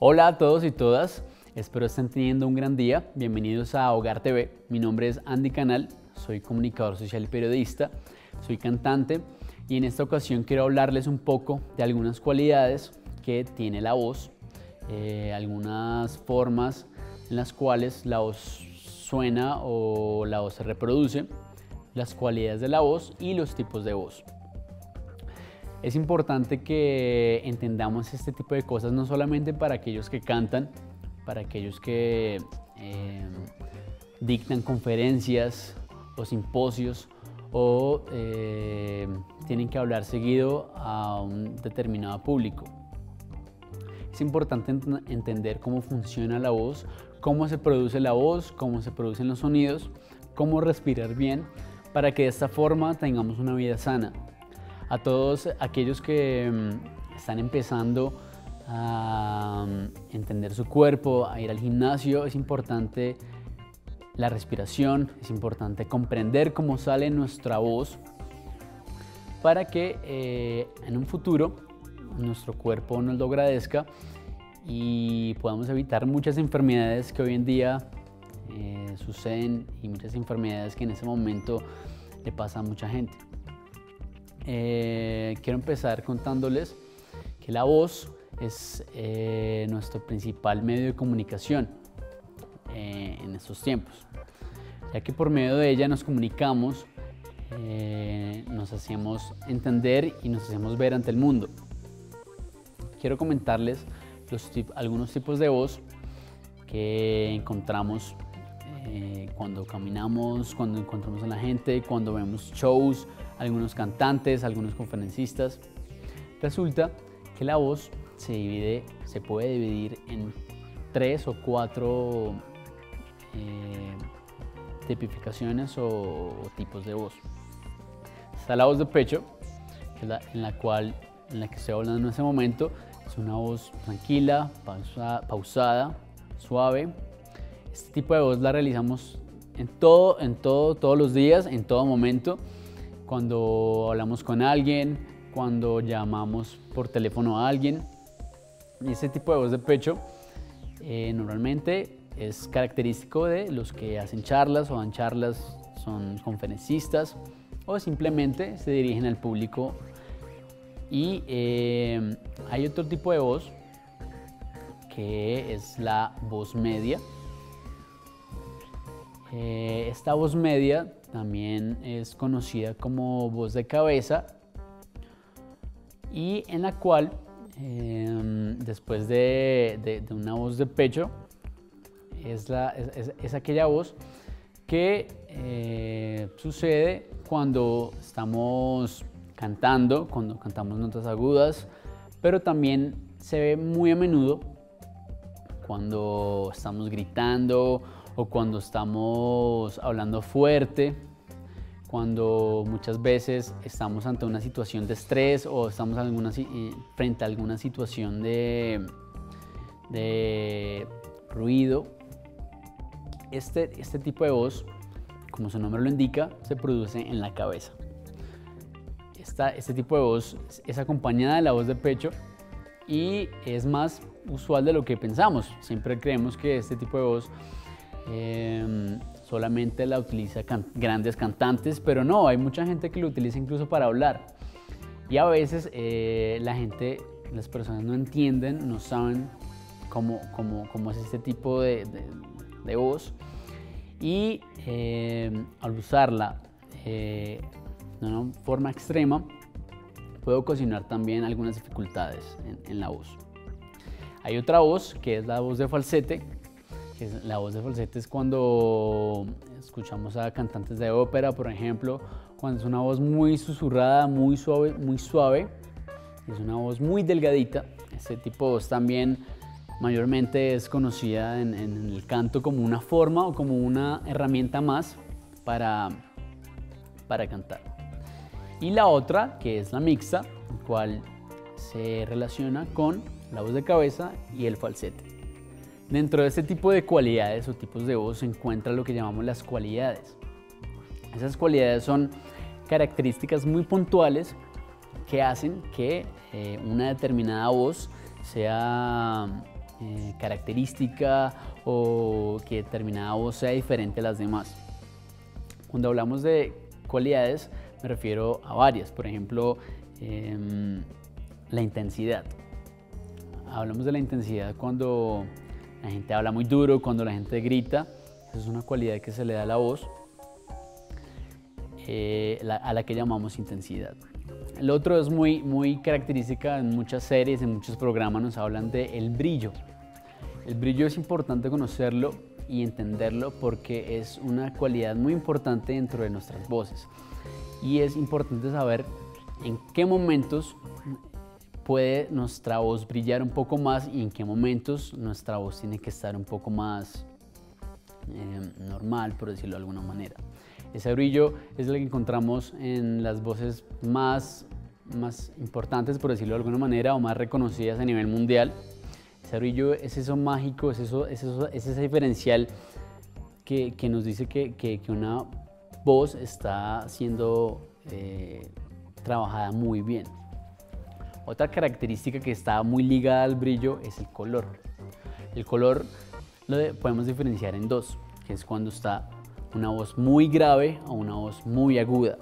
Hola a todos y todas, espero estén teniendo un gran día. Bienvenidos a Hogar TV. Mi nombre es Andy Canal, soy comunicador social y periodista, soy cantante y en esta ocasión quiero hablarles un poco de algunas cualidades que tiene la voz, algunas formas en las cuales la voz suena o la voz se reproduce, las cualidades de la voz y los tipos de voz. Es importante que entendamos este tipo de cosas no solamente para aquellos que cantan, para aquellos que dictan conferencias o simposios o tienen que hablar seguido a un determinado público. Es importante entender cómo funciona la voz, cómo se produce la voz, cómo se producen los sonidos, cómo respirar bien, para que de esta forma tengamos una vida sana. A todos aquellos que están empezando a entender su cuerpo, a ir al gimnasio, es importante la respiración, es importante comprender cómo sale nuestra voz para que en un futuro nuestro cuerpo nos lo agradezca y podamos evitar muchas enfermedades que hoy en día suceden y muchas enfermedades que en ese momento le pasa a mucha gente. Quiero empezar contándoles que la voz es nuestro principal medio de comunicación en estos tiempos, ya que por medio de ella nos comunicamos, nos hacemos entender y nos hacemos ver ante el mundo. Quiero comentarles algunos tipos de voz que encontramos cuando caminamos, cuando encontramos a la gente, cuando vemos shows, algunos cantantes, algunos conferencistas. Resulta que la voz se puede dividir en 3 o 4 tipificaciones o tipos de voz. Está la voz de pecho, que es en la que estoy hablando en este momento. Es una voz tranquila, pausada, suave. Este tipo de voz la realizamos todos los días, en todo momento. Cuando hablamos con alguien, cuando llamamos por teléfono a alguien. Y este tipo de voz de pecho normalmente es característico de los que hacen charlas o dan charlas, son conferencistas o simplemente se dirigen al público. Y hay otro tipo de voz que es la voz media. Esta voz media también es conocida como voz de cabeza y en la cual después de una voz de pecho es aquella voz que sucede cuando estamos cantando, cuando cantamos notas agudas, pero también se ve muy a menudo cuando estamos gritando o cuando estamos hablando fuerte, cuando muchas veces estamos ante una situación de estrés o estamos frente a alguna situación de ruido. Este tipo de voz, como su nombre lo indica, se produce en la cabeza. Este tipo de voz es acompañada de la voz de pecho y es más usual de lo que pensamos. Siempre creemos que este tipo de voz solamente la utiliza grandes cantantes, pero no, hay mucha gente que lo utiliza incluso para hablar. Y a veces las personas no entienden, no saben cómo es este tipo de voz. Y al usarla de una forma extrema, puede ocasionar también algunas dificultades en la voz. Hay otra voz que es la voz de falsete. La voz de falsete es cuando escuchamos a cantantes de ópera, por ejemplo, cuando es una voz muy susurrada, muy suave, es una voz muy delgadita. Este tipo de voz también mayormente es conocida en el canto como una forma o como una herramienta más para cantar. Y la otra, que es la mixta, la cual se relaciona con la voz de cabeza y el falsete. Dentro de este tipo de cualidades o tipos de voz se encuentra lo que llamamos las cualidades. Esas cualidades son características muy puntuales que hacen que una determinada voz sea característica o que determinada voz sea diferente a las demás. Cuando hablamos de cualidades me refiero a varias, por ejemplo, la intensidad. Hablamos de la intensidad cuando la gente habla muy duro, cuando la gente grita. Esa es una cualidad que se le da a la voz, a la que llamamos intensidad. El otro es muy característica. En muchas series, en muchos programas nos hablan del brillo. El brillo es importante conocerlo y entenderlo porque es una cualidad muy importante dentro de nuestras voces. Y es importante saber en qué momentos puede nuestra voz brillar un poco más y en qué momentos nuestra voz tiene que estar un poco más normal, por decirlo de alguna manera. Ese brillo es el que encontramos en las voces más importantes, por decirlo de alguna manera, o más reconocidas a nivel mundial. Ese brillo es eso mágico, es ese diferencial que nos dice que una voz está siendo trabajada muy bien. Otra característica que está muy ligada al brillo es el color. El color lo podemos diferenciar en dos, que es cuando está una voz muy grave o una voz muy aguda.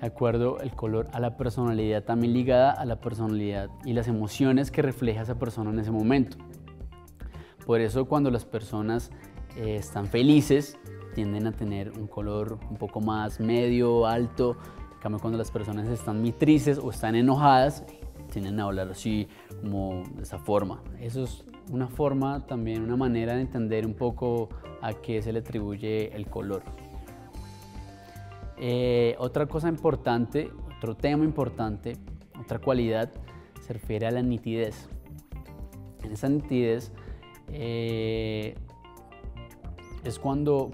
De acuerdo, el color a la personalidad, también ligada a la personalidad y las emociones que refleja esa persona en ese momento. Por eso cuando las personas están felices tienden a tener un color un poco más medio, alto. En cambio, cuando las personas están muy tristes o están enojadas tienden a hablar así, como de esa forma. Eso es una forma también, una manera de entender un poco a qué se le atribuye el color. Otra cosa importante, otro tema importante, otra cualidad se refiere a la nitidez. En esa nitidez es cuando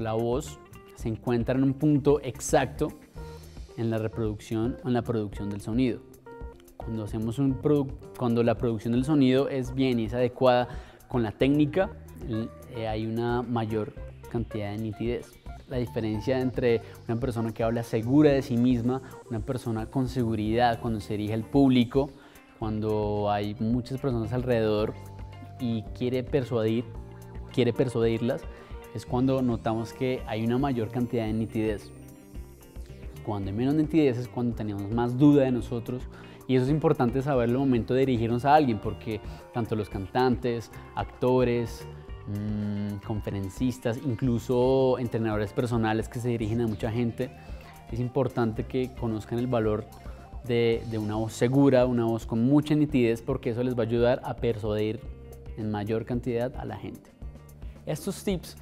la voz se encuentra en un punto exacto en la reproducción o en la producción del sonido. Cuando hacemos cuando la producción del sonido es bien y es adecuada con la técnica, hay una mayor cantidad de nitidez. La diferencia entre una persona que habla segura de sí misma, una persona con seguridad cuando se dirige al público, cuando hay muchas personas alrededor y quiere persuadirlas, es cuando notamos que hay una mayor cantidad de nitidez. Cuando hay menos nitidez es cuando tenemos más duda de nosotros. Y eso es importante saberlo al momento de dirigirnos a alguien, porque tanto los cantantes, actores, conferencistas, incluso entrenadores personales que se dirigen a mucha gente, es importante que conozcan el valor de una voz segura, una voz con mucha nitidez, porque eso les va a ayudar a persuadir en mayor cantidad a la gente. Estos tips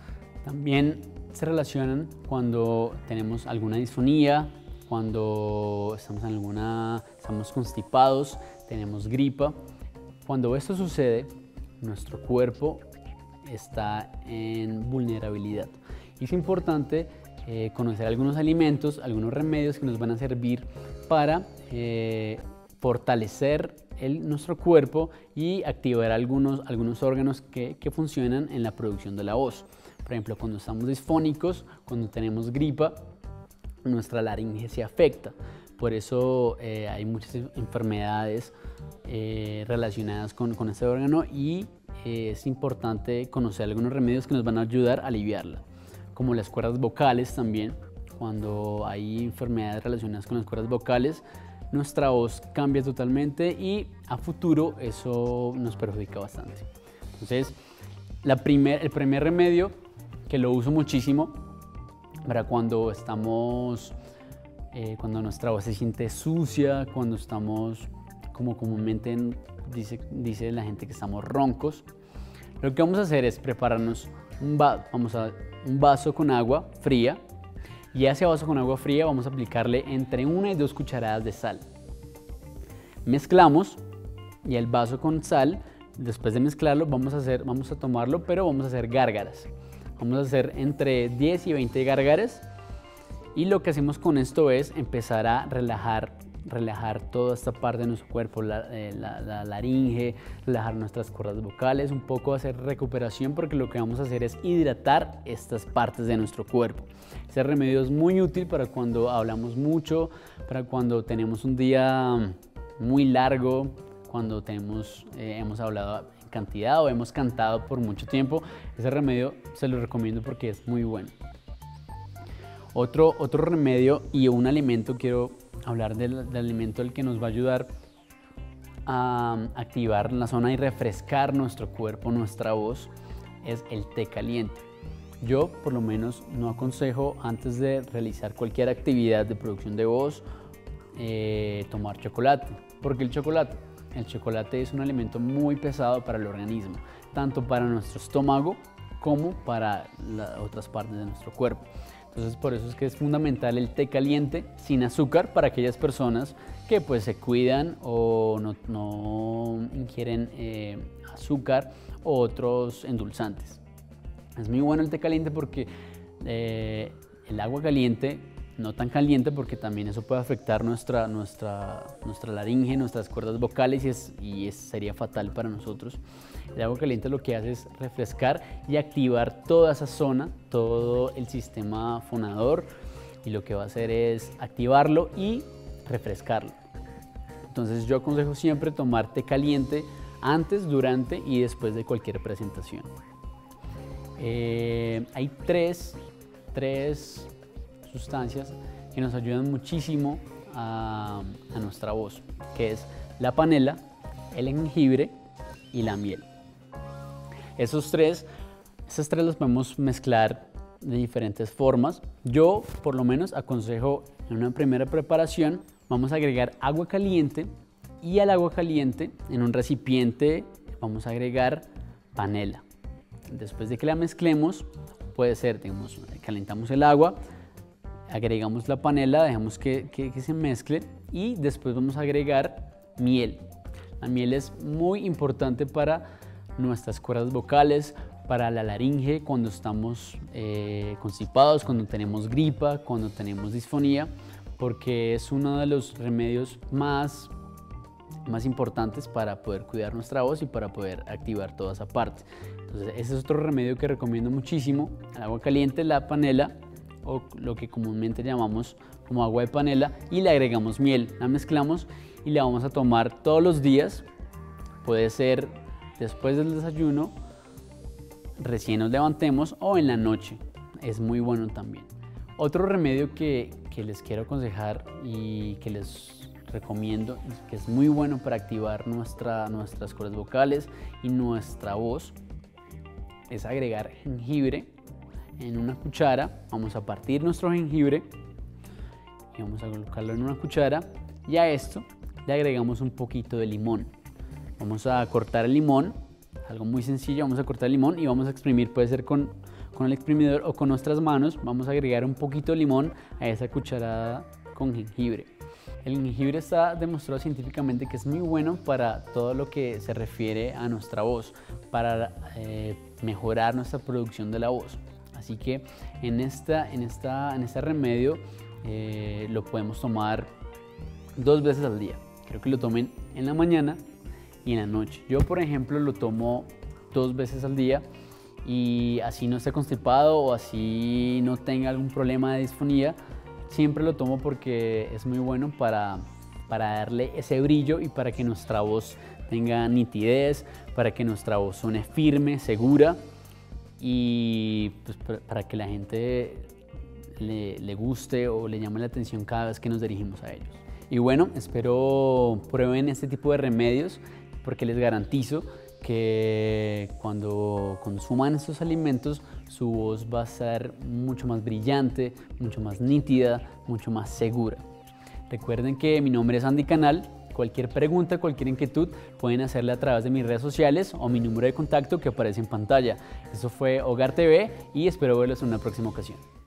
también se relacionan cuando tenemos alguna disfonía, cuando estamos constipados, tenemos gripa. Cuando esto sucede, nuestro cuerpo está en vulnerabilidad. Y es importante conocer algunos alimentos, algunos remedios que nos van a servir para fortalecer nuestro cuerpo y activar algunos órganos que funcionan en la producción de la voz. Por ejemplo, cuando estamos disfónicos, cuando tenemos gripa, nuestra laringe se afecta. Por eso hay muchas enfermedades relacionadas con este órgano y es importante conocer algunos remedios que nos van a ayudar a aliviarla, como las cuerdas vocales también. Cuando hay enfermedades relacionadas con las cuerdas vocales, nuestra voz cambia totalmente y a futuro eso nos perjudica bastante. Entonces, el primer remedio, que lo uso muchísimo, para cuando nuestra voz se siente sucia, cuando estamos, como comúnmente dice la gente, que estamos roncos, lo que vamos a hacer es prepararnos un vaso con agua fría, y a ese vaso con agua fría vamos a aplicarle entre 1 y 2 cucharadas de sal. Mezclamos, y el vaso con sal, después de mezclarlo, vamos a tomarlo, pero vamos a hacer gárgaras. Vamos a hacer entre 10 y 20 gárgaras, y lo que hacemos con esto es empezar a relajar toda esta parte de nuestro cuerpo, la laringe, relajar nuestras cuerdas vocales, un poco hacer recuperación, porque lo que vamos a hacer es hidratar estas partes de nuestro cuerpo. Este remedio es muy útil para cuando hablamos mucho, para cuando tenemos un día muy largo, cuando hemos hablado cantidad o hemos cantado por mucho tiempo, ese remedio se lo recomiendo porque es muy bueno. Otro remedio y un alimento, quiero hablar del alimento el que nos va a ayudar a activar la zona y refrescar nuestro cuerpo, nuestra voz, es el té caliente. Yo por lo menos no aconsejo antes de realizar cualquier actividad de producción de voz tomar chocolate, porque el chocolate es un alimento muy pesado para el organismo, tanto para nuestro estómago como para las otras partes de nuestro cuerpo. Entonces por eso es que es fundamental el té caliente sin azúcar para aquellas personas que pues se cuidan o no ingieren azúcar o otros endulzantes. Es muy bueno el té caliente porque el agua caliente, no tan caliente porque también eso puede afectar nuestra laringe, nuestras cuerdas vocales y sería fatal para nosotros. El agua caliente lo que hace es refrescar y activar toda esa zona, todo el sistema fonador, y lo que va a hacer es activarlo y refrescarlo. Entonces yo aconsejo siempre tomar té caliente antes, durante y después de cualquier presentación. Hay tres sustancias que nos ayudan muchísimo a nuestra voz, que es la panela, el jengibre y la miel. Esos tres los podemos mezclar de diferentes formas. Yo por lo menos aconsejo en una primera preparación vamos a agregar agua caliente y al agua caliente en un recipiente vamos a agregar panela. Después de que la mezclemos, puede ser, digamos, calentamos el agua, agregamos la panela, dejamos que se mezcle y después vamos a agregar miel. La miel es muy importante para nuestras cuerdas vocales, para la laringe cuando estamos constipados, cuando tenemos gripa, cuando tenemos disfonía, porque es uno de los remedios más importantes para poder cuidar nuestra voz y para poder activar toda esa parte. Entonces ese es otro remedio que recomiendo muchísimo, el agua caliente, la panela, o lo que comúnmente llamamos como agua de panela, y le agregamos miel, la mezclamos y la vamos a tomar todos los días. Puede ser después del desayuno, recién nos levantemos, o en la noche, es muy bueno también. Otro remedio que les quiero aconsejar y que les recomiendo, que es muy bueno para activar nuestras cuerdas vocales y nuestra voz, es agregar jengibre. En una cuchara vamos a partir nuestro jengibre y vamos a colocarlo en una cuchara, y a esto le agregamos un poquito de limón. Vamos a cortar el limón, algo muy sencillo, vamos a cortar el limón y vamos a exprimir, puede ser con el exprimidor o con nuestras manos, vamos a agregar un poquito de limón a esa cucharada con jengibre. El jengibre está demostrado científicamente que es muy bueno para todo lo que se refiere a nuestra voz, para mejorar nuestra producción de la voz. Así que en este remedio lo podemos tomar 2 veces al día. Creo que lo tomen en la mañana y en la noche. Yo, por ejemplo, lo tomo 2 veces al día y así no esté constipado o así no tenga algún problema de disfonía. Siempre lo tomo porque es muy bueno para darle ese brillo y para que nuestra voz tenga nitidez, para que nuestra voz suene firme, segura, y pues para que la gente le guste o le llame la atención cada vez que nos dirigimos a ellos. Y bueno, espero prueben este tipo de remedios porque les garantizo que cuando consuman estos alimentos su voz va a ser mucho más brillante, mucho más nítida, mucho más segura. Recuerden que mi nombre es Andy Canal. Cualquier pregunta, cualquier inquietud pueden hacerla a través de mis redes sociales o mi número de contacto que aparece en pantalla. Eso fue Hogar TV y espero verlos en una próxima ocasión.